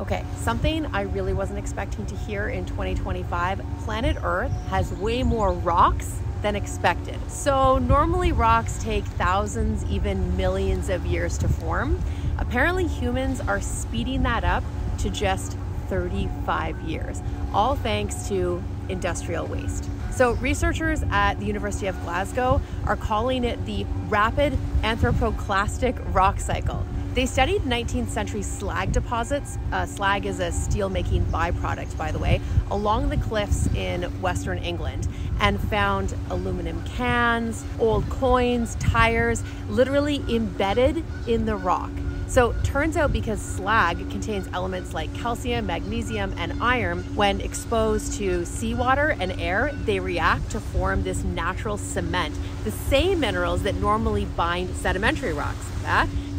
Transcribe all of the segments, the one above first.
Okay, something I really wasn't expecting to hear in 2025, planet Earth has way more rocks than expected. So normally rocks take thousands, even millions of years to form. Apparently humans are speeding that up to just 35 years, all thanks to industrial waste. So researchers at the University of Glasgow are calling it the rapid anthropoclastic rock cycle. They studied 19th century slag deposits. Slag is a steel-making byproduct, by the way, along the cliffs in Western England, and found aluminum cans, old coins, tires, literally embedded in the rock. So turns out because slag contains elements like calcium, magnesium, and iron, when exposed to seawater and air, they react to form this natural cement, the same minerals that normally bind sedimentary rocks.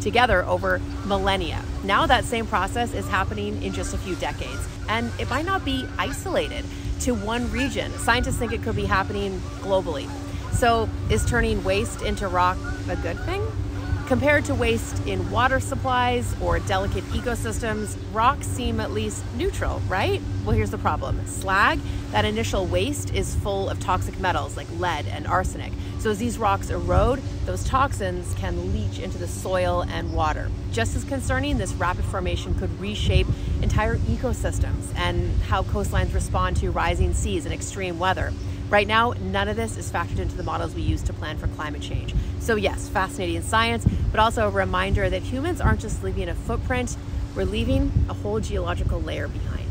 Together over millennia. Now that same process is happening in just a few decades, and it might not be isolated to one region. Scientists think it could be happening globally. So is turning waste into rock a good thing? Compared to waste in water supplies or delicate ecosystems, rocks seem at least neutral, right? Well, here's the problem. Slag, that initial waste, is full of toxic metals like lead and arsenic. So as these rocks erode, those toxins can leach into the soil and water. Just as concerning, this rapid formation could reshape entire ecosystems and how coastlines respond to rising seas and extreme weather. Right now, none of this is factored into the models we use to plan for climate change. So yes, fascinating science, but also a reminder that humans aren't just leaving a footprint, we're leaving a whole geological layer behind.